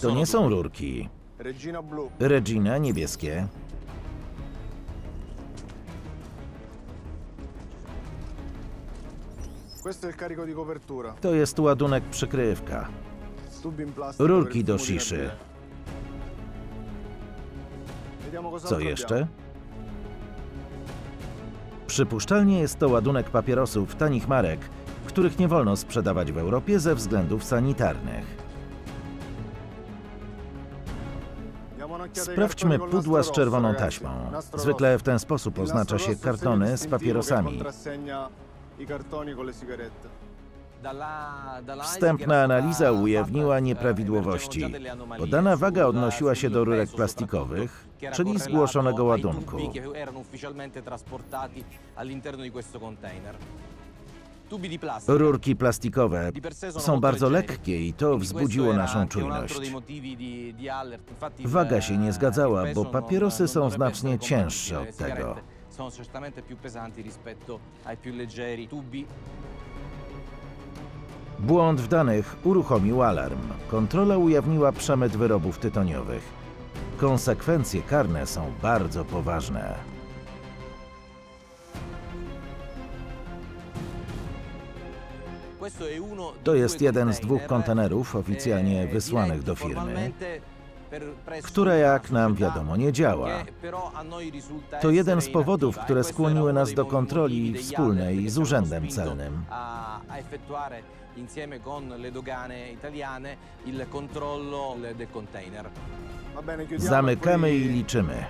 To nie są rurki. Regina, niebieskie. To jest ładunek przykrywka. Rurki do sziszy. Co jeszcze? Przypuszczalnie jest to ładunek papierosów tanich marek, których nie wolno sprzedawać w Europie ze względów sanitarnych. Sprawdźmy pudła z czerwoną taśmą. Zwykle w ten sposób oznacza się kartony z papierosami. Wstępna analiza ujawniła nieprawidłowości. Podana waga odnosiła się do rurek plastikowych, czyli zgłoszonego ładunku. Rurki plastikowe są bardzo lekkie i to wzbudziło naszą czujność. Waga się nie zgadzała, bo papierosy są znacznie cięższe od tego. Błąd w danych uruchomił alarm. Kontrola ujawniła przemyt wyrobów tytoniowych. Konsekwencje karne są bardzo poważne. To jest jeden z dwóch kontenerów oficjalnie wysłanych do firmy, która, jak nam wiadomo, nie działa. To jeden z powodów, które skłoniły nas do kontroli wspólnej z Urzędem Celnym. Zamykamy i liczymy.